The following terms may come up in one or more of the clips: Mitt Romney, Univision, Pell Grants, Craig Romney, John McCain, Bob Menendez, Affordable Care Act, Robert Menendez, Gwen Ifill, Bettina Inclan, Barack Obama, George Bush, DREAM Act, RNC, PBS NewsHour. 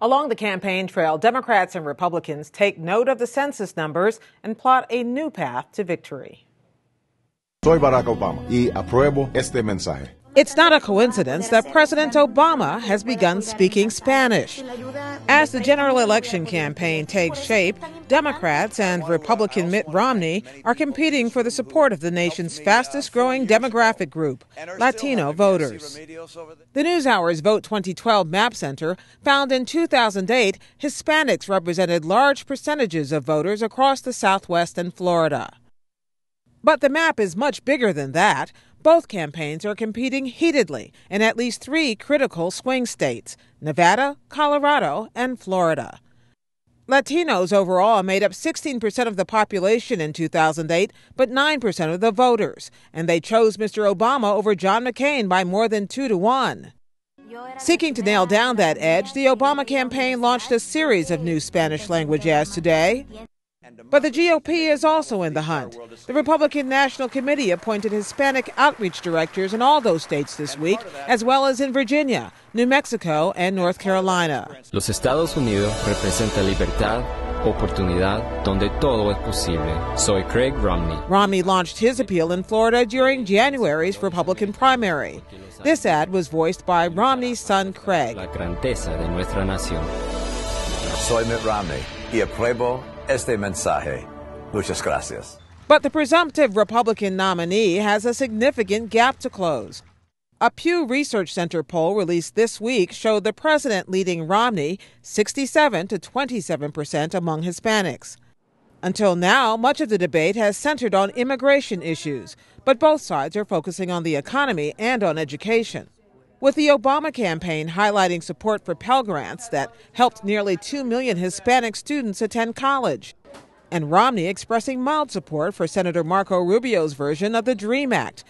Along the campaign trail, Democrats and Republicans take note of the census numbers and plot a new path to victory. Soy Barack Obama y apruebo este mensaje. It's not a coincidence that President Obama has begun speaking Spanish. As the general election campaign takes shape, Democrats and Republican Mitt Romney are competing for the support of the nation's fastest-growing demographic group, Latino voters. The NewsHour's Vote 2012 Map Center found in 2008 Hispanics represented large percentages of voters across the Southwest and Florida. But the map is much bigger than that. Both campaigns are competing heatedly in at least three critical swing states, Nevada, Colorado, and Florida. Latinos overall made up 16% of the population in 2008, but 9% of the voters, and they chose Mr. Obama over John McCain by more than 2-1. Seeking to nail down that edge, the Obama campaign launched a series of new Spanish-language ads today. But the GOP is also in the hunt. The Republican National Committee appointed Hispanic outreach directors in all those states this week, as well as in Virginia, New Mexico, and North Carolina. Los Estados Unidos representa libertad, oportunidad, donde todo es posible. Soy Craig Romney. Romney launched his appeal in Florida during January's Republican primary. This ad was voiced by Romney's son, Craig. La grandeza de nuestra nación. Soy Mitt Romney y apruebo este mensaje. Muchas gracias. But the presumptive Republican nominee has a significant gap to close. A Pew Research Center poll released this week showed the president leading Romney 67% to 27% among Hispanics. Until now, much of the debate has centered on immigration issues, but both sides are focusing on the economy and on education. With the Obama campaign highlighting support for Pell Grants that helped nearly 2 million Hispanic students attend college, and Romney expressing mild support for Senator Marco Rubio's version of the DREAM Act,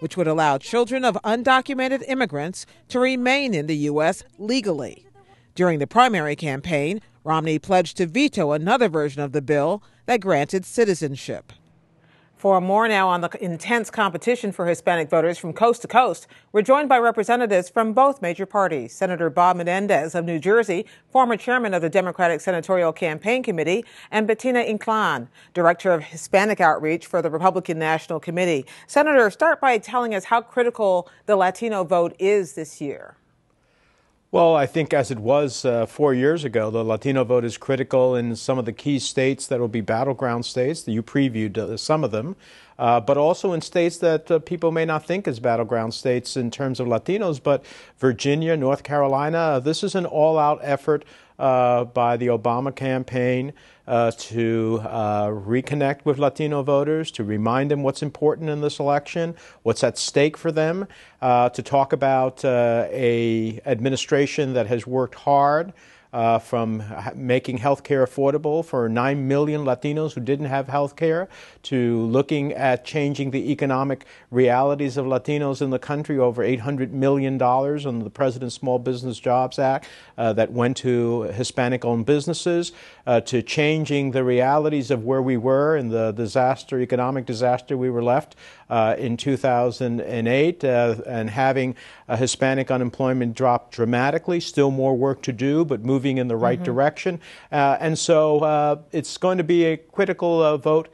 which would allow children of undocumented immigrants to remain in the U.S. legally. During the primary campaign, Romney pledged to veto another version of the bill that granted citizenship. For more now on the intense competition for Hispanic voters from coast to coast, we're joined by representatives from both major parties. Senator Bob Menendez of New Jersey, former chairman of the Democratic Senatorial Campaign Committee, and Bettina Inclan, director of Hispanic Outreach for the Republican National Committee. Senator, start by telling us how critical the Latino vote is this year. Well, I think as it was 4 years ago, the Latino vote is critical in some of the key states that will be battleground states. You previewed some of them, but also in states that people may not think as battleground states in terms of Latinos, but Virginia, North Carolina. This is an all-out effort by the Obama campaign to reconnect with Latino voters, to remind them what's important in this election, what's at stake for them, to talk about an administration that has worked hard from making health care affordable for 9 million Latinos who didn't have health care, to looking at changing the economic realities of Latinos in the country, over $800 million on the President's Small Business Jobs Act that went to Hispanic-owned businesses, to changing the realities of where we were in the disaster, economic disaster we were left in 2008, and having Hispanic unemployment drop dramatically. Still more work to do, but moving in the right direction. And so it's going to be a critical vote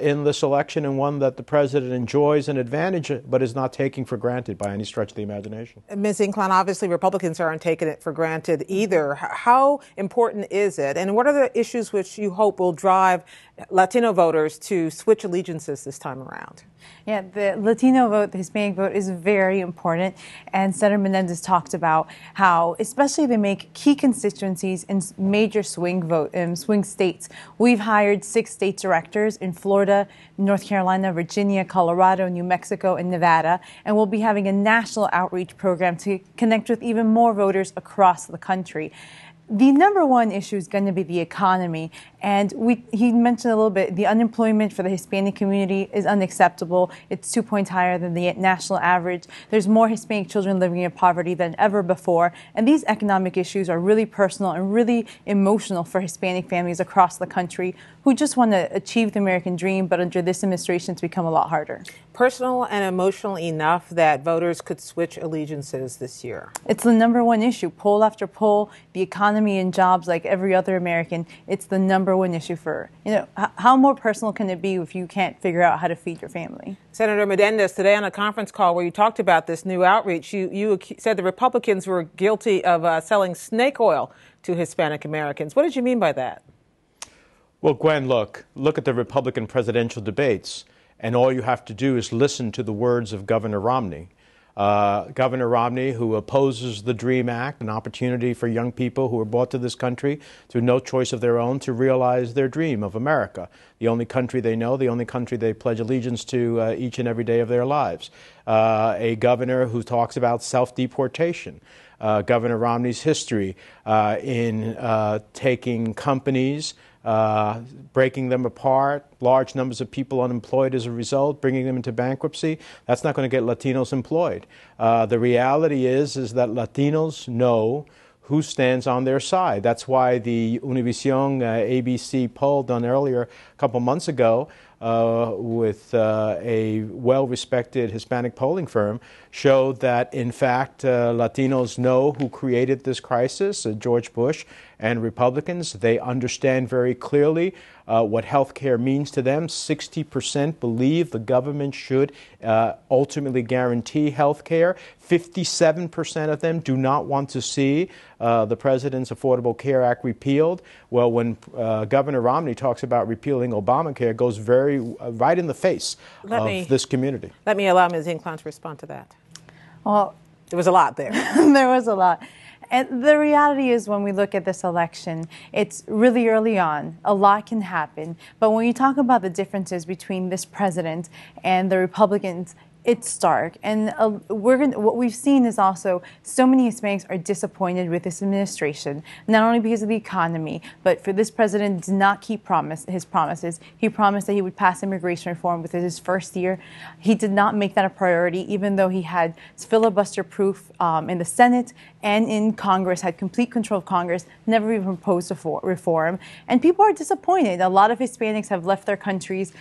in this election, and one that the president enjoys an advantage, but is not taking for granted by any stretch of the imagination. Ms. Inclan, obviously Republicans aren't taking it for granted either. How important is it, and what are the issues which you hope will drive Latino voters to switch allegiances this time around? Yeah, the Latino vote, the Hispanic vote, is very important, and Senator Menendez talked about how, especially they make key constituencies in major swing states. We've hired 6 state directors in Florida, North Carolina, Virginia, Colorado, New Mexico, and Nevada, and we'll be having a national outreach program to connect with even more voters across the country. The number one issue is going to be the economy, and he mentioned a little bit, the unemployment for the Hispanic community is unacceptable. It's 2 points higher than the national average. There's more Hispanic children living in poverty than ever before, and these economic issues are really personal and really emotional for Hispanic families across the country who just want to achieve the American dream, but under this administration it's become a lot harder. Personal and emotional enough that voters could switch allegiances this year? It's the number one issue. Poll after poll, the economy economy and jobs like every other American, it's the number one issue for her. You know, how more personal can it be if you can't figure out how to feed your family? Senator Menendez, today on a conference call where you talked about this new outreach, you said the Republicans were guilty of selling snake oil to Hispanic Americans. What did you mean by that? Well, Gwen, look at the Republican presidential debates, and all you have to do is listen to the words of Governor Romney. Governor Romney, who opposes the DREAM Act, an opportunity for young people who are brought to this country through no choice of their own to realize their dream of America, the only country they know, the only country they pledge allegiance to each and every day of their lives. A governor who talks about self-deportation. Governor Romney's history in taking companies, breaking them apart, large numbers of people unemployed as a result, bringing them into bankruptcy. That's not going to get Latinos employed. The reality is that Latinos know who stands on their side. That's why the Univision ABC poll done earlier a couple months ago with a well-respected Hispanic polling firm showed that, in fact, Latinos know who created this crisis, George Bush and Republicans. They understand very clearly what health care means to them. 60% believe the government should ultimately guarantee health care. 57% of them do not want to see the president's Affordable Care Act repealed. Well, when Governor Romney talks about repealing Obamacare, it goes very right in the face of this community. Let me allow Ms. Inclan to respond to that. Well, there was a lot there. There was a lot. And the reality is, when we look at this election, it's really early on. A lot can happen. But when you talk about the differences between this president and the Republicans, it's stark. And what we've seen is also so many Hispanics are disappointed with this administration, not only because of the economy, but for this president did not keep his promises. He promised that he would pass immigration reform within his first year. He did not make that a priority, even though he had filibuster proof in the Senate and in Congress, had complete control of Congress, never even proposed a reform. And people are disappointed. A lot of Hispanics have left their countries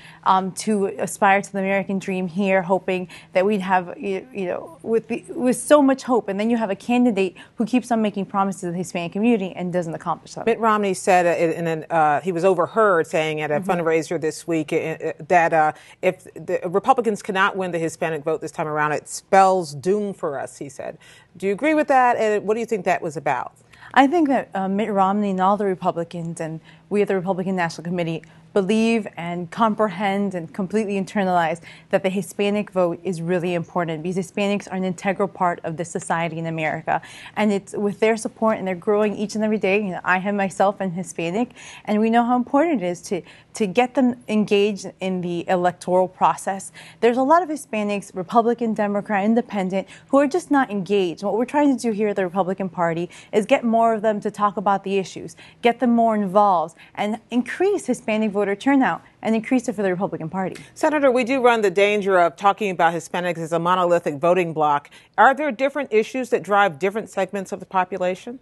to aspire to the American dream here, hoping that we'd have, with so much hope. And then you have a candidate who keeps on making promises to the Hispanic community and doesn't accomplish them. Mitt Romney said, he was overheard saying at a fundraiser this week that if the Republicans cannot win the Hispanic vote this time around, it spells doom for us, he said. Do you agree with that? And what do you think that was about? I think that Mitt Romney and all the Republicans, and we at the Republican National Committee, believe and comprehend and completely internalize that the Hispanic vote is really important, because Hispanics are an integral part of this society in America. And it's with their support, and they're growing each and every day. You know, I have myself and Hispanic, and we know how important it is to get them engaged in the electoral process. There's a lot of Hispanics, Republican, Democrat, Independent, who are just not engaged. What we're trying to do here at the Republican Party is get more of them to talk about the issues, get them more involved, and increase Hispanic voter turnout and increase it for the Republican Party. Senator, we do run the danger of talking about Hispanics as a monolithic voting bloc. Are there different issues that drive different segments of the population?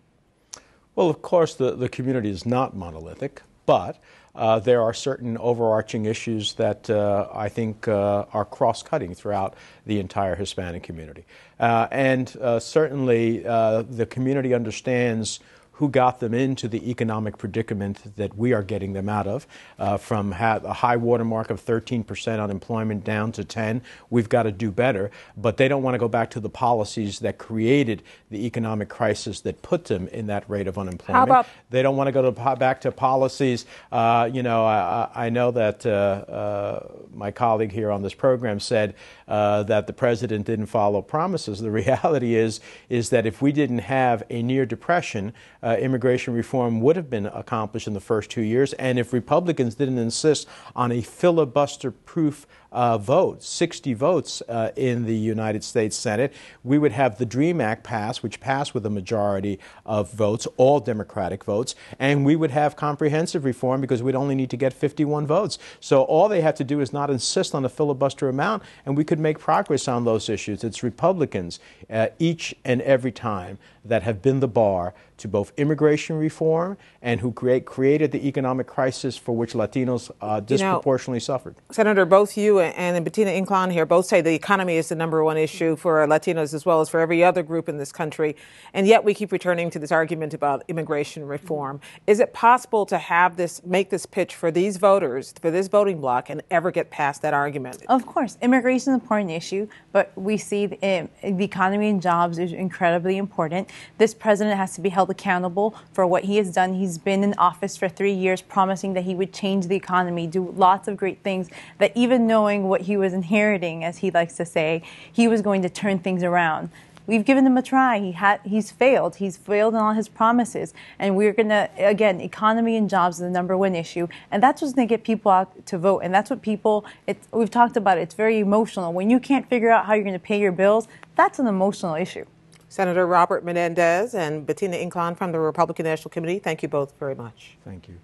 Well, of course, the community is not monolithic, but there are certain overarching issues that I think are cross-cutting throughout the entire Hispanic community. Certainly the community understands who got them into the economic predicament that we are getting them out of, from a high watermark of 13% unemployment down to 10%. We've got to do better, but they don't want to go back to the policies that created the economic crisis that put them in that rate of unemployment. How about they don't want to go back to policies. I know that my colleague here on this program said that the president didn't follow promises. The reality is that if we didn't have a near depression, immigration reform would have been accomplished in the first 2 years. And if Republicans didn't insist on a filibuster-proof vote, 60 votes in the United States Senate, we would have the DREAM Act pass, which passed with a majority of votes, all Democratic votes, and we would have comprehensive reform because we'd only need to get 51 votes. So all they have to do is not insist on a filibuster amount, and we could make progress on those issues. It's Republicans each and every time that have been the bar to both immigration reform and who created the economic crisis for which Latinos disproportionately suffered. Senator, both you and Bettina Inclan here both say the economy is the number one issue for Latinos as well as for every other group in this country, and yet we keep returning to this argument about immigration reform. Is it possible to have this, make this pitch for these voters, for this voting bloc, and ever get past that argument? Of course. Immigration is an important issue, but we see the economy and jobs is incredibly important. This president has to be held accountable for what he has done. He's been in office for 3 years promising that he would change the economy, do lots of great things, that even knowing what he was inheriting, as he likes to say, he was going to turn things around. We've given him a try. He's failed. He's failed on all his promises. And we're going to, again, economy and jobs is the number one issue. And that's what's going to get people out to vote. And that's what people, we've talked about it, it's very emotional. When you can't figure out how you're going to pay your bills, that's an emotional issue. Senator Robert Menendez and Bettina Inclan from the Republican National Committee, thank you both very much. Thank you.